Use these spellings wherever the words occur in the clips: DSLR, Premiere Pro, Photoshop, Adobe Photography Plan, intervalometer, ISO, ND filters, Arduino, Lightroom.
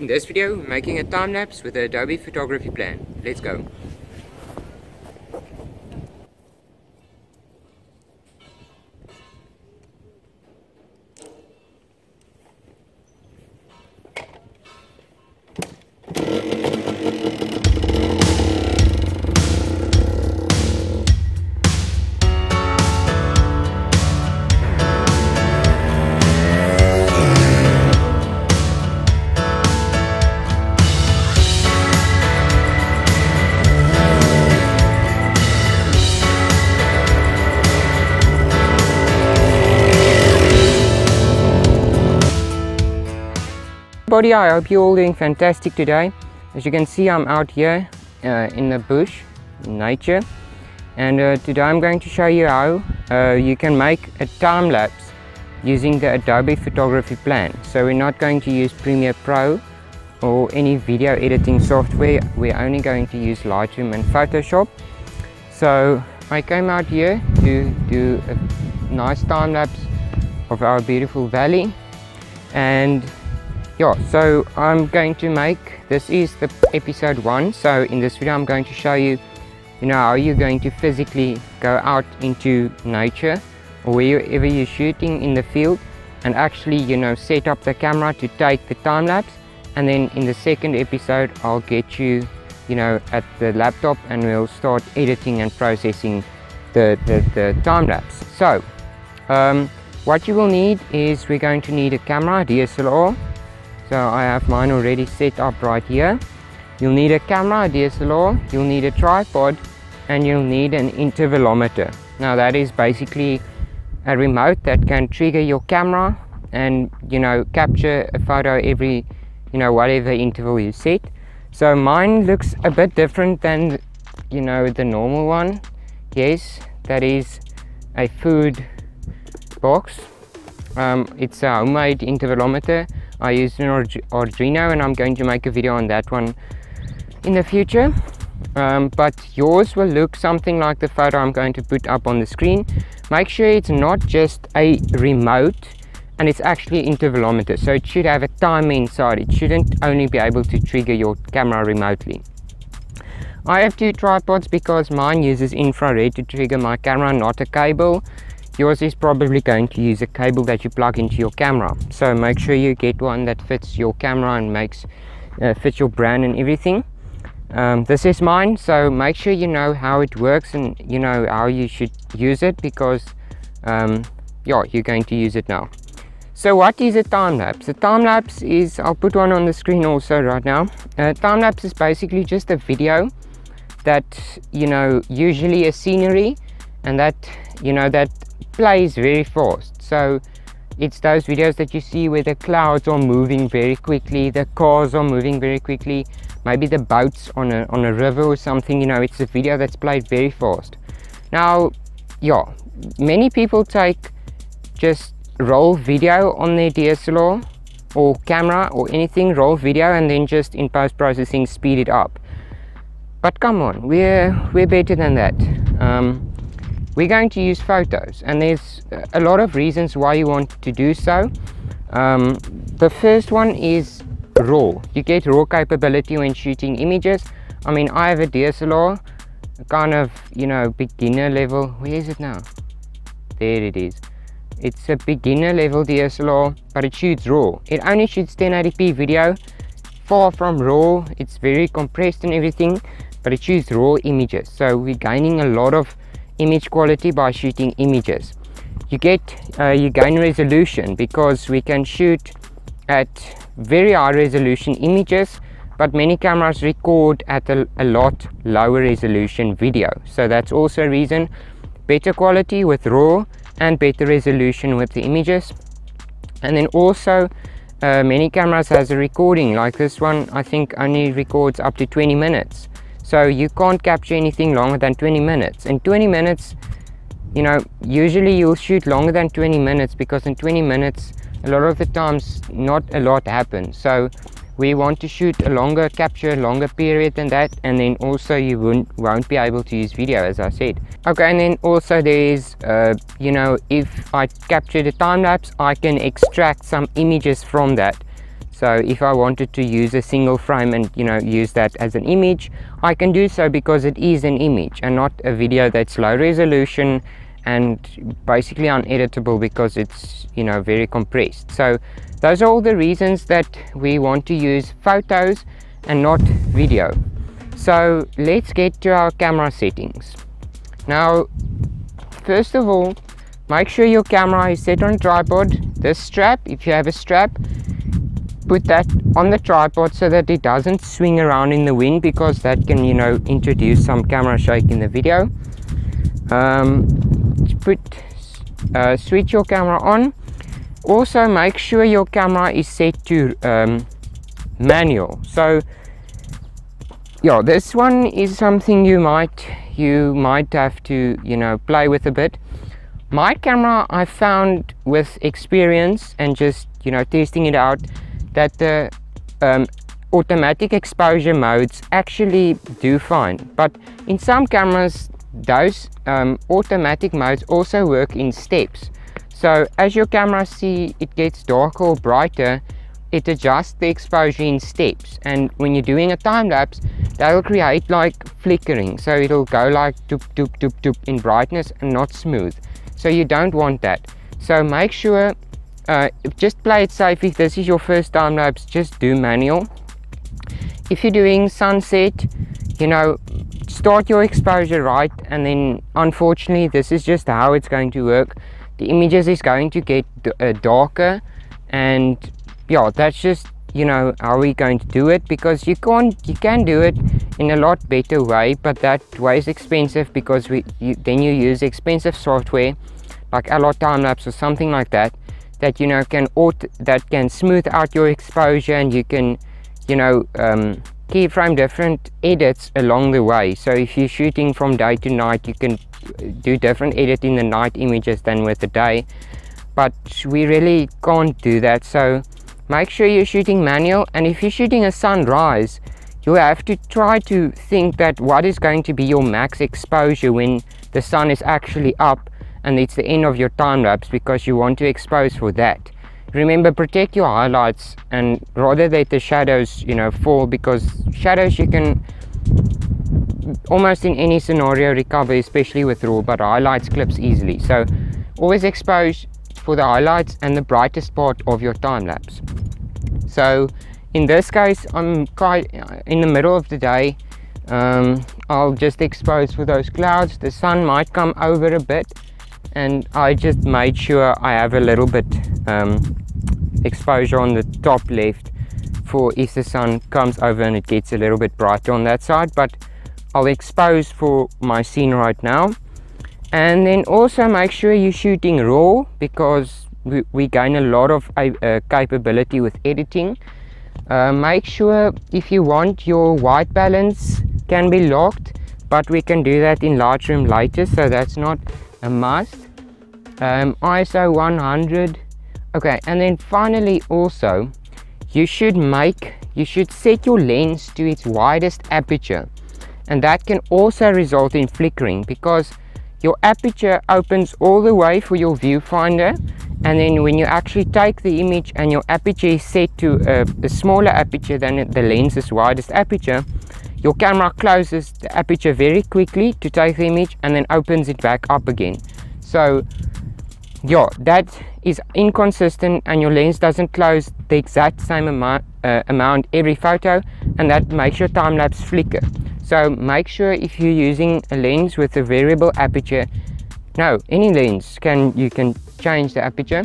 In this video, we're making a time lapse with the Adobe Photography Plan. Let's go. I hope you're all doing fantastic today. As you can see, I'm out here in the bush, in nature, and today I'm going to show you how you can make a time lapse using the Adobe Photography Plan. So we're not going to use Premiere Pro or any video editing software. We're only going to use Lightroom and Photoshop. So I came out here to do a nice time lapse of our beautiful valley, and yeah, so I'm going to make, this is the episode 1, so in this video I'm going to show you, how you're going to physically go out into nature or wherever you're shooting in the field and actually, set up the camera to take the time lapse. And then in the second episode, I'll get you, at the laptop and we'll start editing and processing the time lapse. So, what you will need is we're going to need a camera, DSLR. So I have mine already set up right here. You'll need a camera, DSLR, you'll need a tripod, and you'll need an intervalometer. Now that is basically a remote that can trigger your camera and, capture a photo every, whatever interval you set. So mine looks a bit different than, the normal one. Yes, that is a food box. It's a homemade intervalometer. I used an Arduino and I'm going to make a video on that one in the future, but yours will look something like the photo I'm going to put up on the screen. Make sure it's not just a remote and it's actually an intervalometer, so it should have a timer inside. It shouldn't only be able to trigger your camera remotely. I have 2 tripods because mine uses infrared to trigger my camera, not a cable. Yours is probably going to use a cable that you plug into your camera, so make sure you get one that fits your camera and fits your brand and everything. This is mine, so make sure you know how it works and how you should use it, because yeah, you're going to use it now. So what is a time lapse? A time lapse is, I'll put one on the screen also right now. Time lapse is basically just a video that usually a scenery, and that that plays very fast. So it's those videos that you see where the clouds are moving very quickly, the cars are moving very quickly, maybe the boats on a river or something. It's a video that's played very fast. Now yeah, many people take just roll video on their DSLR or camera or anything, roll video, and then just in post-processing speed it up. But come on, we're better than that. We're going to use photos, and there's a lot of reasons why you want to do so. The first one is raw. You get raw capability when shooting images. I mean, I have a DSLR, kind of, beginner level. Where is it now? There it is. It's a beginner level DSLR, but it shoots raw. It only shoots 1080p video, far from raw. It's very compressed and everything, but it shoots raw images. So we're gaining a lot of image quality by shooting images. You gain resolution because we can shoot at very high resolution images, but many cameras record at a lot lower resolution video. So that's also a reason. Better quality with raw and better resolution with the images. And then also many cameras has a recording, like this one I think only records up to 20 minutes. So you can't capture anything longer than 20 minutes. In 20 minutes, usually you'll shoot longer than 20 minutes because in 20 minutes, a lot of the times, not a lot happens. So we want to shoot capture a longer period than that. And then also you won't be able to use video, as I said. Okay, and then also there is, if I capture the time lapse, I can extract some images from that. So if I wanted to use a single frame and, you know, use that as an image, I can do so because it is an image and not a video that's low resolution and basically uneditable because it's, you know, very compressed. So those are all the reasons that we want to use photos and not video. So let's get to our camera settings. Now, first of all, make sure your camera is set on tripod. This strap, if you have a strap, put that on the tripod so that it doesn't swing around in the wind, because that can, you know, introduce some camera shake in the video. Switch your camera on. Also make sure your camera is set to manual. So yeah, this one is something you might have to, you know, play with a bit. My camera, I found with experience and just, you know, testing it out, that the automatic exposure modes actually do fine, but in some cameras those automatic modes also work in steps. So as your camera see it gets darker or brighter, it adjusts the exposure in steps, and when you're doing a time lapse that will create like flickering, so it'll go like doop doop doop doop in brightness and not smooth, so you don't want that. So make sure, just play it safe. If this is your first time lapse, just do manual. If you're doing sunset, you know, start your exposure right, and then unfortunately this is just how it's going to work. The images is going to get darker, and yeah, that's just, you know, how we're going to do it, because you can do it in a lot better way, but that way is expensive, because then you use expensive software like a lot time lapse or something like that, that, you know, that can smooth out your exposure, and you can, you know, keyframe different edits along the way. So if you're shooting from day to night, you can do different edit in the night images than with the day, but we really can't do that. So make sure you're shooting manual, and if you're shooting a sunrise, you have to try to think that what is going to be your max exposure when the sun is actually up and it's the end of your time lapse, because you want to expose for that. Remember, protect your highlights and rather let the shadows, you know, fall, because shadows you can almost in any scenario recover, especially with raw, but highlights clips easily. So always expose for the highlights and the brightest part of your time lapse. So in this case, I'm quite in the middle of the day. I'll just expose for those clouds. The sun might come over a bit, and I just made sure I have a little bit exposure on the top left for if the sun comes over and it gets a little bit brighter on that side, but I'll expose for my scene right now. And then also make sure you're shooting raw, because we gain a lot of capability with editing. Make sure if you want your white balance can be locked, but we can do that in Lightroom later, so that's not a must. ISO 100, okay. And then finally, also you should set your lens to its widest aperture, and that can also result in flickering, because your aperture opens all the way for your viewfinder, and then when you actually take the image and your aperture is set to a smaller aperture than the lens's widest aperture, your camera closes the aperture very quickly to take the image and then opens it back up again. So yeah, that is inconsistent, and your lens doesn't close the exact same amount every photo, and that makes your time lapse flicker. So make sure if you're using a lens with a variable aperture, no, any lens you can change the aperture,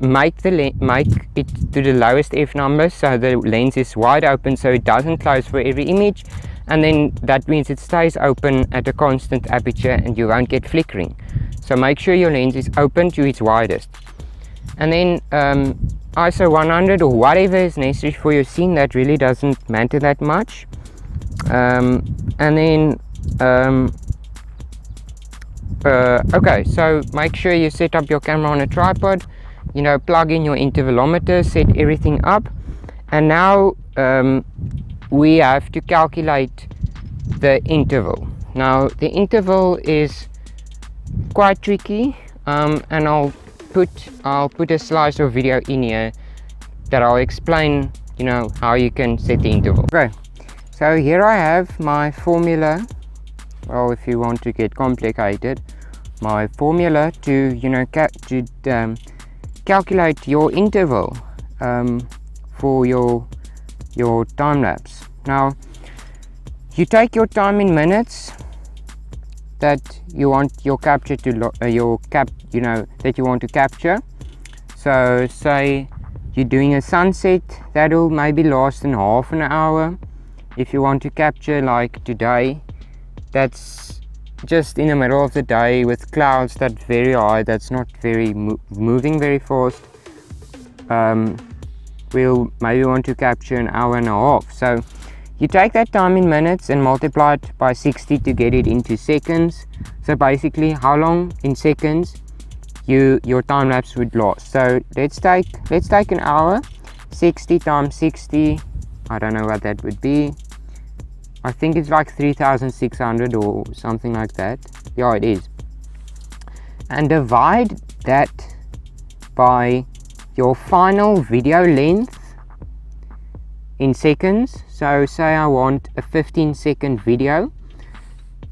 make it to the lowest f number so the lens is wide open, so it doesn't close for every image, and then that means it stays open at a constant aperture and you won't get flickering. So make sure your lens is open to its widest, and then ISO 100 or whatever is necessary for your scene, that really doesn't matter that much. Okay, so make sure you set up your camera on a tripod, you know, plug in your intervalometer, set everything up, and now we have to calculate the interval. Now the interval is quite tricky, and I'll put a slice of video in here that I'll explain, you know, how you can set the interval. Okay, so here I have my formula. Well, if you want to get complicated, my formula to, you know, calculate your interval for your time lapse. Now, you take your time in minutes that you want your capture to that you want to capture. So say you're doing a sunset, that'll maybe last in half an hour. If you want to capture like today, that's just in the middle of the day with clouds that's very high, that's not very moving very fast, we'll maybe want to capture an hour and a half. So you take that time in minutes and multiply it by 60 to get it into seconds. So basically how long in seconds your time lapse would last. So let's take an hour. 60 times 60, I don't know what that would be. I think it's like 3,600 or something like that. Yeah, it is. And divide that by your final video length in seconds. So say I want a 15-second video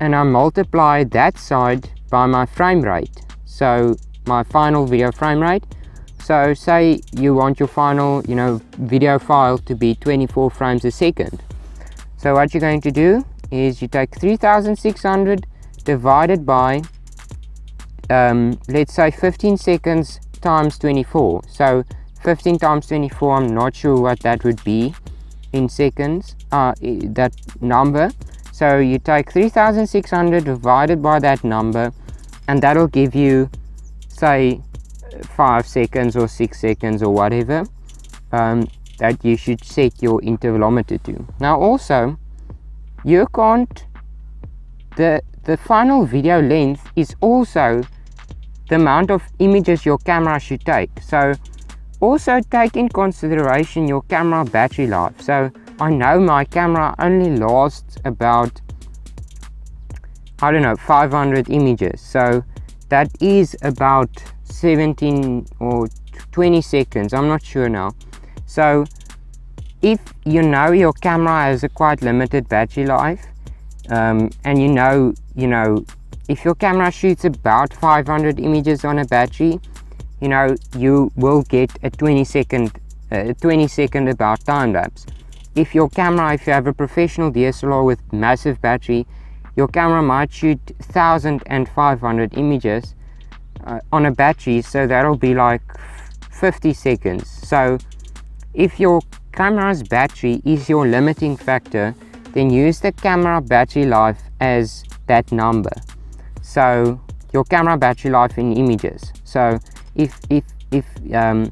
and I multiply that side by my frame rate, so my final video frame rate. So say you want your final, you know, video file to be 24 frames a second. So what you're going to do is you take 3,600 divided by let's say 15 seconds times 24. So 15 times 24, I'm not sure what that would be in seconds, that number. So you take 3,600 divided by that number, and that'll give you say 5 seconds or 6 seconds or whatever that you should set your intervalometer to. Now also, you can't, the final video length is also the amount of images your camera should take. So also take in consideration your camera battery life. So I know my camera only lasts about, I don't know, 500 images. So that is about 17 or 20 seconds, I'm not sure now. So if you know your camera has a quite limited battery life, and you know if your camera shoots about 500 images on a battery, you know, you will get a 20 second about time lapse. If your camera, if you have a professional DSLR with massive battery, your camera might shoot 1,500 images on a battery, so that'll be like 50 seconds. So if your camera's battery is your limiting factor, then use the camera battery life as that number. So your camera battery life in images. So if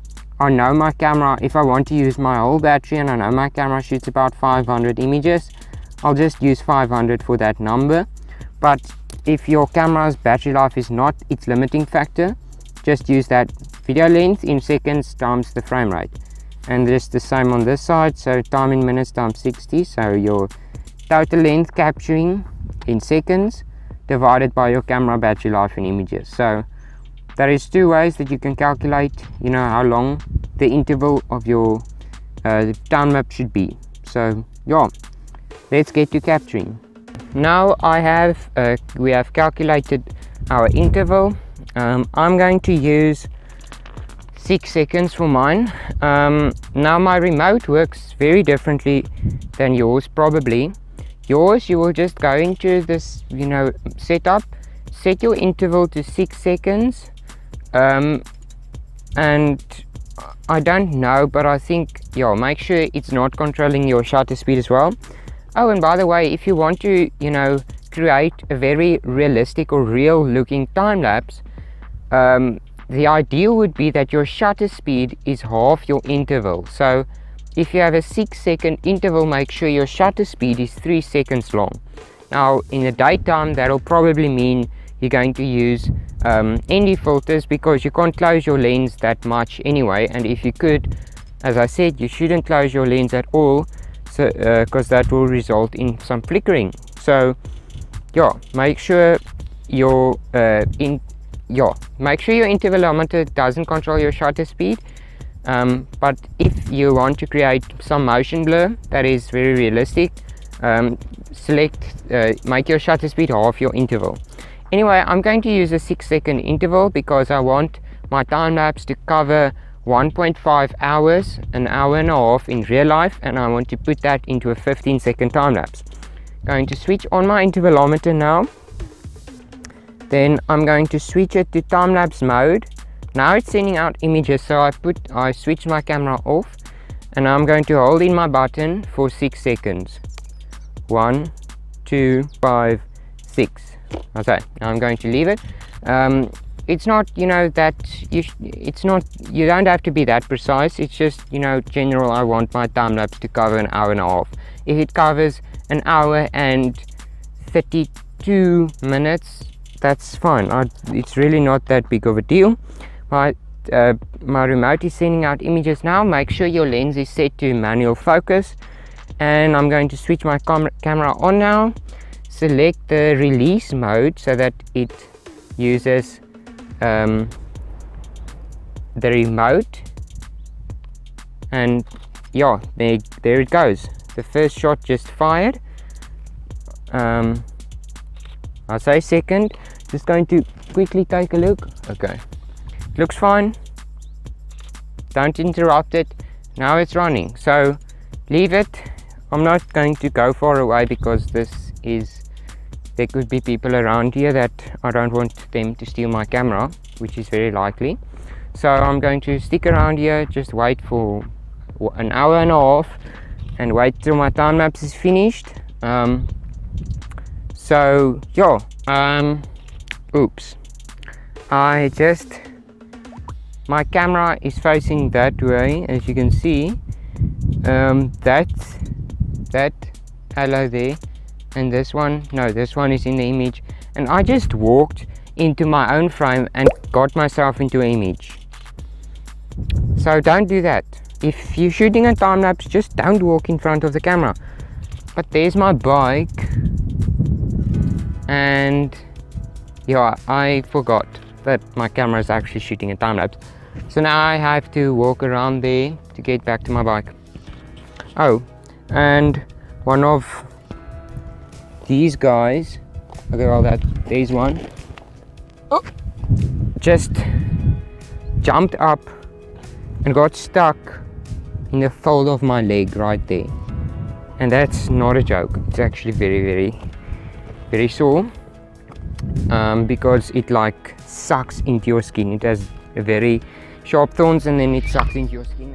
I know my camera, if I want to use my whole battery and I know my camera shoots about 500 images, I'll just use 500 for that number. But if your camera's battery life is not its limiting factor, just use that video length in seconds times the frame rate. And just the same on this side, so time in minutes times 60, so your total length capturing in seconds divided by your camera battery life in images. So there is two ways that you can calculate, you know, how long the interval of your time lapse should be. So yeah, let's get to capturing. Now we have calculated our interval. I'm going to use 6 seconds for mine. Now my remote works very differently than yours probably. Yours, you will just go into this, you know, setup, set your interval to 6 seconds, and I don't know, but I think, yeah, make sure it's not controlling your shutter speed as well. Oh, and by the way, if you want to, you know, create a very realistic or real looking time lapse, the ideal would be that your shutter speed is half your interval. So if you have a 6 second interval, make sure your shutter speed is 3 seconds long. Now in the daytime, that'll probably mean you're going to use ND filters, because you can't close your lens that much anyway. And if you could, as I said, you shouldn't close your lens at all, so because that will result in some flickering. So yeah, make sure your make sure your intervalometer doesn't control your shutter speed. But if you want to create some motion blur that is very realistic, make your shutter speed half your interval. Anyway, I'm going to use a 6-second interval because I want my time lapse to cover 1.5 hours, an hour and a half in real life, and I want to put that into a 15-second time lapse. Going to switch on my intervalometer now. Then I'm going to switch it to time lapse mode. Now it's sending out images, so I switched my camera off, and I'm going to hold in my button for 6 seconds. 1, 2, 5, 6. Okay, now I'm going to leave it. It's not, you know, that you don't have to be that precise. It's just, you know, general, I want my time lapse to cover an hour and a half. If it covers an hour and 32 minutes, that's fine. It's really not that big of a deal. My remote is sending out images now. Make sure your lens is set to manual focus, and I'm going to switch my camera on now. Select the release mode so that it uses the remote, and yeah, there it goes. The first shot just fired. I'll say second, just going to quickly take a look. Okay, looks fine, don't interrupt it. Now it's running, so leave it. I'm not going to go far away because there could be people around here that I don't want them to steal my camera, which is very likely. So I'm going to stick around here, just wait for an hour and a half and wait till my time lapse is finished. So yeah, oops, my camera is facing that way, as you can see. That's that hello there, and this one, no, this one is in the image, and I just walked into my own frame and got myself into an image. So don't do that. If you're shooting a time lapse, just don't walk in front of the camera. But there's my bike, and yeah, I forgot that my camera is actually shooting a time lapse. So now I have to walk around there to get back to my bike. Oh, and one of these guys, okay, well, there's one, oh, just jumped up and got stuck in the fold of my leg right there, and that's not a joke. It's actually very, very, very sore, because it like sucks into your skin. It has very sharp thorns, and then it sucks into your skin.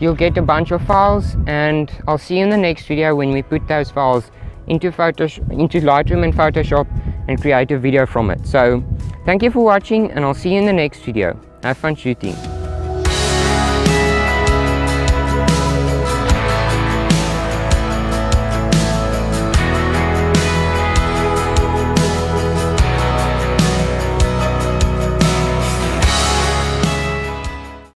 You'll get a bunch of files, and I'll see you in the next video when we put those files into Lightroom and Photoshop and create a video from it. So thank you for watching, and I'll see you in the next video. Have fun shooting.